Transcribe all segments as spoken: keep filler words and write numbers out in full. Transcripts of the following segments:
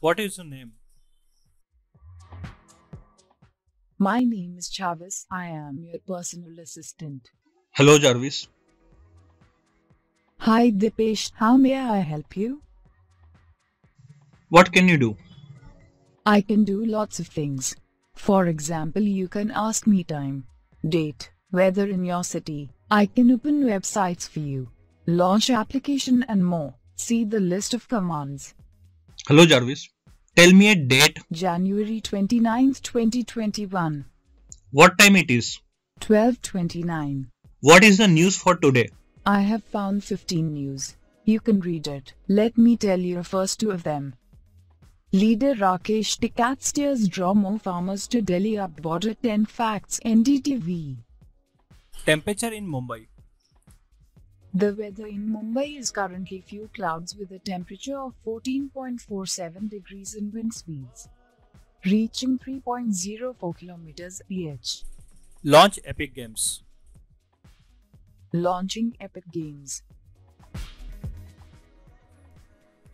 What is your name? My name is Jarvis. I am your personal assistant. Hello, Jarvis. Hi, Dipesh. How may I help you? What can you do? I can do lots of things. For example, you can ask me time, date, weather in your city. I can open websites for you, launch application and more. See the list of commands. Hello, Jarvis. Tell me a date. January twenty-ninth, twenty twenty-one. What time it is? twelve twenty-nine. What is the news for today? I have found fifteen news. You can read it. Let me tell you first two of them. Leader Rakesh Tikkat steers draw more farmers to Delhi up border. Ten facts N D T V. Temperature in Mumbai. The weather in Mumbai is currently few clouds with a temperature of fourteen point four seven degrees and wind speeds reaching three point zero four kilometers per hour. Launch Epic Games. Launching Epic Games.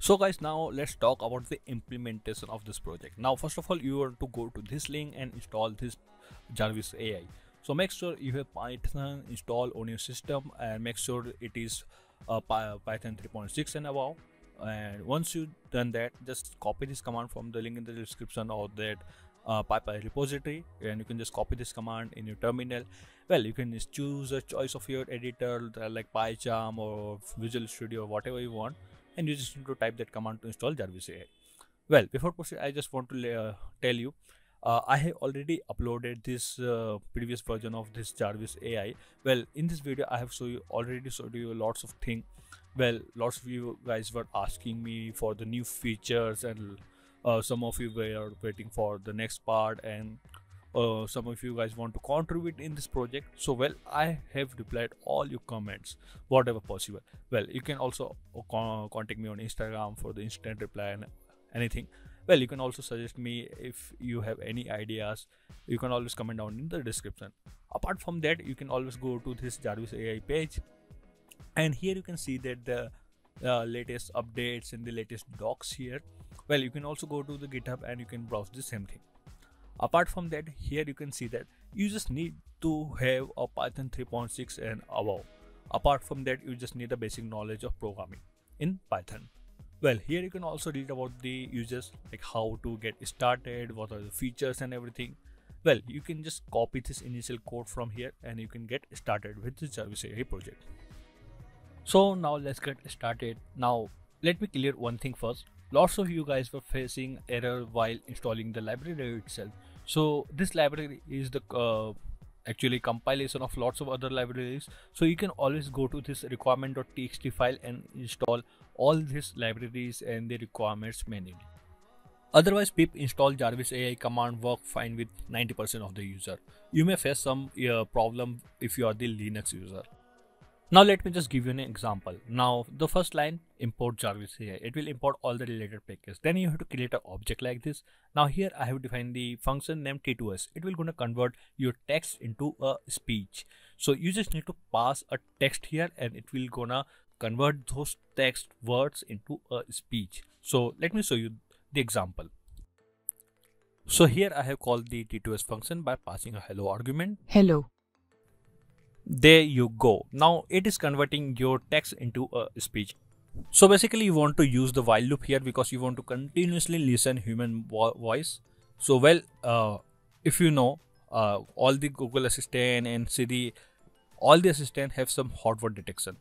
So guys, now let's talk about the implementation of this project. Now first of all, you want to go to this link and install this JarvisAI. So make sure you have Python installed on your system and make sure it is uh, Python three point six and above. And once you've done that, just copy this command from the link in the description or that uh, PyPI repository, and you can just copy this command in your terminal. Well, you can just choose a choice of your editor like PyCharm or Visual Studio or whatever you want, and you just need to type that command to install JarvisAI. Well, before proceed, I just want to uh, tell you Uh, I have already uploaded this uh, previous version of this JarvisAI. Well, in this video, I have show you already showed you lots of things. Well, lots of you guys were asking me for the new features, and uh, some of you were waiting for the next part, and uh, some of you guys want to contribute in this project. So, well, I have replied all your comments, whatever possible. Well, you can also con contact me on Instagram for the instant reply and anything. Well, you can also suggest me if you have any ideas. You can always comment down in the description. Apart from that, you can always go to this JarvisAI page, and here you can see that the uh, latest updates and the latest docs here. Well, you can also go to the GitHub and you can browse the same thing. Apart from that, here you can see that you just need to have a Python three point six and above. Apart from that, you just need a basic knowledge of programming in Python. Well, here you can also read about the users, like how to get started, what are the features and everything. Well, you can just copy this initial code from here and you can get started with the JarvisAI project. So now let's get started. Now let me clear one thing first. Lots of you guys were facing error while installing the library itself. So this library is the uh, actually compilation of lots of other libraries, so you can always go to this requirement dot t x t file and install all these libraries and the requirements manually. Otherwise, pip install JarvisAI command work fine with ninety percent of the user. You may face some uh, problem if you are the Linux user. Now let me just give you an example. Now the first line, import JarvisAI. It will import all the related packages. Then you have to create an object like this. Now here I have defined the function named T two S. It will gonna convert your text into a speech. So you just need to pass a text here, and it will gonna convert those text words into a speech. So let me show you the example. So here I have called the T two S function by passing a hello argument. Hello. There you go. Now it is converting your text into a speech. So basically you want to use the while loop here because you want to continuously listen human voice. So well, uh, if you know, uh, all the Google Assistant and Siri, all the assistant have some hot word detection.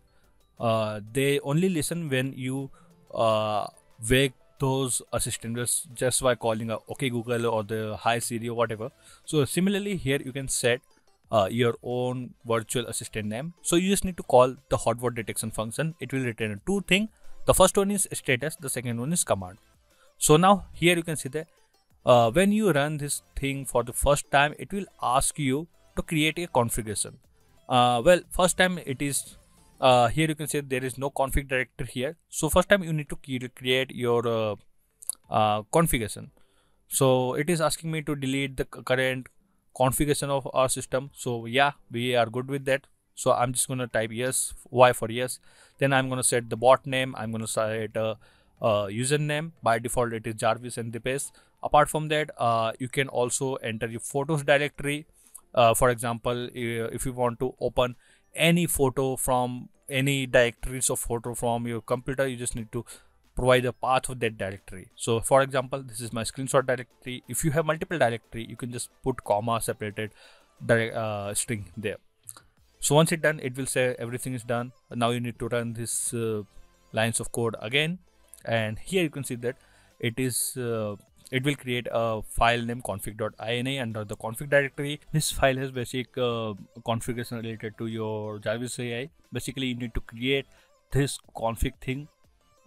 Uh, they only listen when you uh, wake those assistants just by calling a okay Google or the hi Siri or whatever. So similarly here you can set Uh, your own virtual assistant name. So you just need to call the hot word detection function. It will return two things. The first one is status, the second one is command. So now here you can see that uh, when you run this thing for the first time, it will ask you to create a configuration. Uh, well, first time it is uh, here you can see there is no config directory here. So first time you need to create your uh, uh, configuration. So it is asking me to delete the current configuration of our system. So yeah, we are good with that. So I'm just gonna type yes, Y for yes. Then I'm gonna set the bot name. I'm gonna set a, uh, username. By default it is Jarvis and Dipesh. Apart from that, uh, you can also enter your photos directory. Uh, for example, if you want to open any photo from any directories of photo from your computer, you just need to provide the path of that directory. So for example, this is my screenshot directory. If you have multiple directory, you can just put comma separated direct, uh, string there. So once it's done, it will say everything is done. Now you need to run these uh, lines of code again, and here you can see that it is uh, it will create a file named config.ini under the config directory. This file has basic uh, configuration related to your JarvisAI. Basically, you need to create this config thing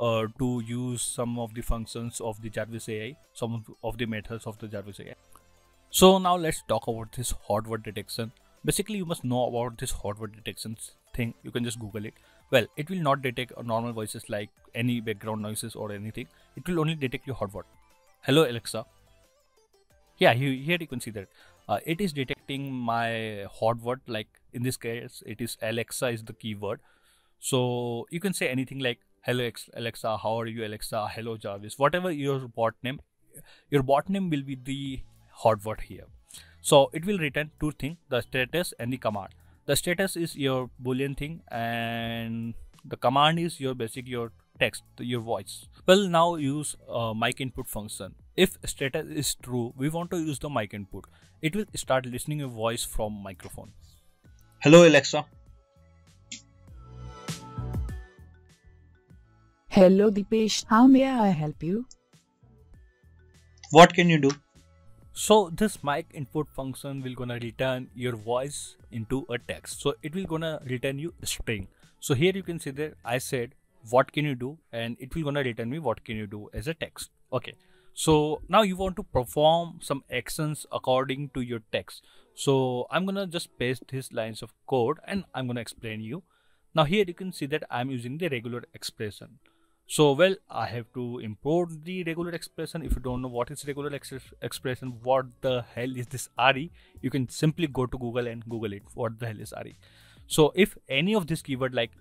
Uh, to use some of the functions of the JarvisAI, some of the methods of the JarvisAI. So now let's talk about this hot word detection. Basically, you must know about this hot word detection thing. You can just Google it. Well, it will not detect normal voices like any background noises or anything. It will only detect your hot word. Hello Alexa. Yeah, here you can see that uh, it is detecting my hot word. Like in this case, it is Alexa is the keyword. So you can say anything like, hello Alexa, how are you Alexa, hello Jarvis, whatever your bot name, your bot name will be the hot word here. So it will return two things, the status and the command. The status is your boolean thing and the command is your basic, your text, your voice. Well, now use uh, mic input function. If status is true, we want to use the mic input. It will start listening your voice from microphone. Hello Alexa. Hello Dipesh, how may I help you? What can you do? So this mic input function will gonna return your voice into a text. So it will gonna return you a string. So here you can see that I said, what can you do? And it will gonna return me, what can you do as a text. Okay. So now you want to perform some actions according to your text. So I'm gonna just paste these lines of code and I'm gonna explain you. Now here you can see that I'm using the regular expression. So well, I have to import the regular expression. If you don't know what is regular ex expression, what the hell is this R E? You can simply go to Google and Google it. What the hell is R E? So if any of this keyword like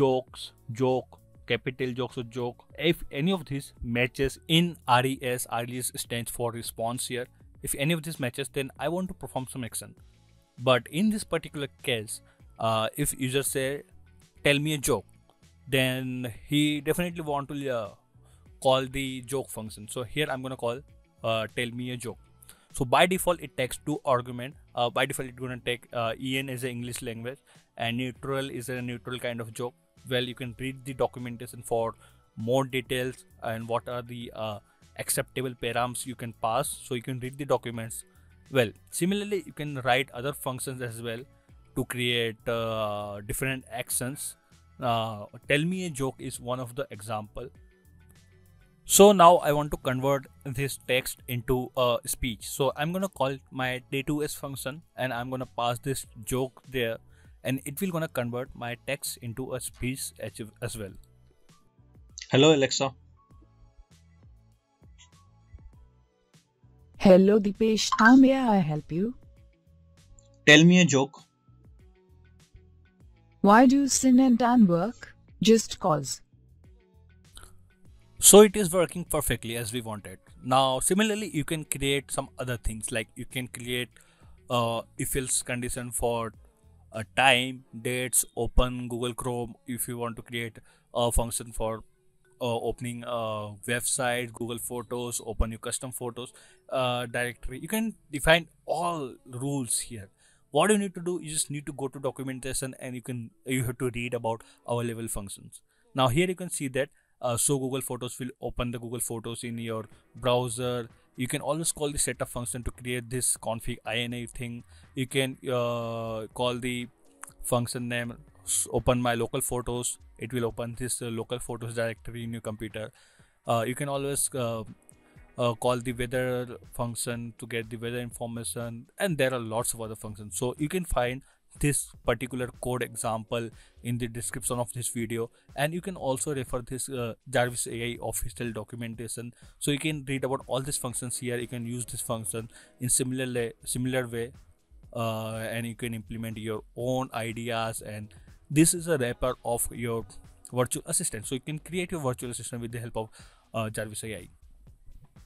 jokes, joke, capital jokes or joke, if any of this matches in R E S, R E S stands for response here. If any of this matches, then I want to perform some action. But in this particular case, uh, if user say, tell me a joke, then he definitely want to uh, call the joke function. So here I'm gonna call uh, tell me a joke. So by default it takes two argument. Uh, by default it's gonna take uh, E N as an English language and neutral is a neutral kind of joke. Well, you can read the documentation for more details and what are the uh, acceptable params you can pass. So you can read the documents. Well, similarly you can write other functions as well to create uh, different actions. Uh, tell me a joke is one of the example. So now I want to convert this text into a uh, speech. So I'm gonna call my day two S function and I'm gonna pass this joke there and it will gonna convert my text into a speech as well. Hello Alexa. Hello Dipesh, how may I help you? Tell me a joke. Why do sin and tan work? Just cause. So it is working perfectly as we wanted. Now similarly you can create some other things like you can create uh, if else condition for uh, time, dates, open Google Chrome. If you want to create a function for uh, opening a website, Google Photos, open your custom photos uh, directory. You can define all rules here. What you need to do, you just need to go to documentation and you can you have to read about our level functions. Now here you can see that uh, so Google Photos will open the Google Photos in your browser. You can always call the setup function to create this config ini thing. You can uh, call the function name open my local photos. It will open this uh, local photos directory in your computer. Uh, you can always uh, Uh, call the weather function to get the weather information, and there are lots of other functions. So you can find this particular code example in the description of this video, and you can also refer this uh, JarvisAI official documentation. So you can read about all these functions here. You can use this function in similar similar way, uh, and you can implement your own ideas. And this is a wrapper of your virtual assistant. So you can create your virtual assistant with the help of uh, JarvisAI.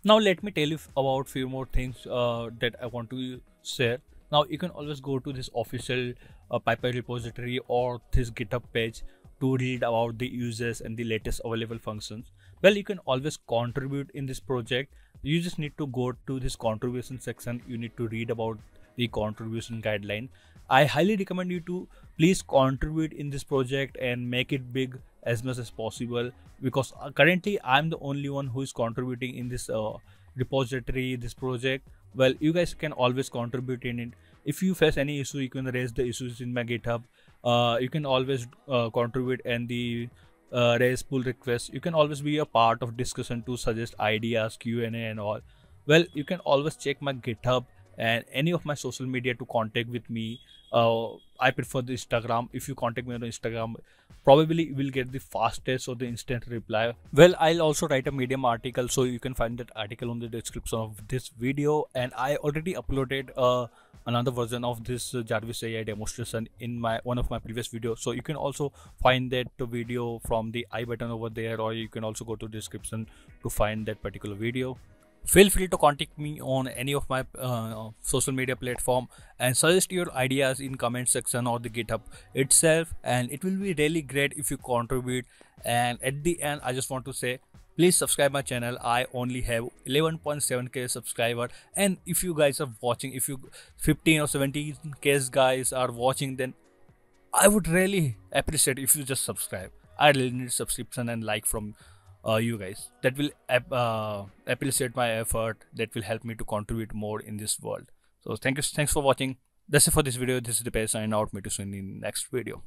Now let me tell you about few more things uh, that I want to share. Now you can always go to this official uh, PyPI repository or this GitHub page to read about the uses and the latest available functions. Well, you can always contribute in this project. You just need to go to this contribution section. You need to read about the contribution guideline. I highly recommend you to please contribute in this project and make it big as much as possible, because currently I'm the only one who is contributing in this uh, repository, this project. Well, you guys can always contribute in it. If you face any issue, you can raise the issues in my GitHub. Uh, you can always uh, contribute and the uh, raise pull requests. You can always be a part of discussion to suggest ideas, Q and A and all. Well, you can always check my GitHub and any of my social media to contact with me. uh, I prefer the Instagram. If you contact me on Instagram, probably you will get the fastest or the instant reply. Well, I'll also write a Medium article, so you can find that article on the description of this video, and I already uploaded uh, another version of this uh, JarvisAI demonstration in my one of my previous videos, so you can also find that video from the I button over there, or you can also go to the description to find that particular video. Feel free to contact me on any of my uh, social media platform and suggest your ideas in comment section or the GitHub itself, and it will be really great if you contribute. And at the end, I just want to say, please subscribe my channel. I only have eleven point seven K subscriber, and if you guys are watching, if you fifteen or seventeen K guys are watching, then I would really appreciate if you just subscribe. I really need subscription and like from Uh, you guys. That will uh, appreciate my effort. That will help me to contribute more in this world. So thank you. Thanks for watching. That's it for this video. This is Dipesh signing out. Meet you soon in the next video.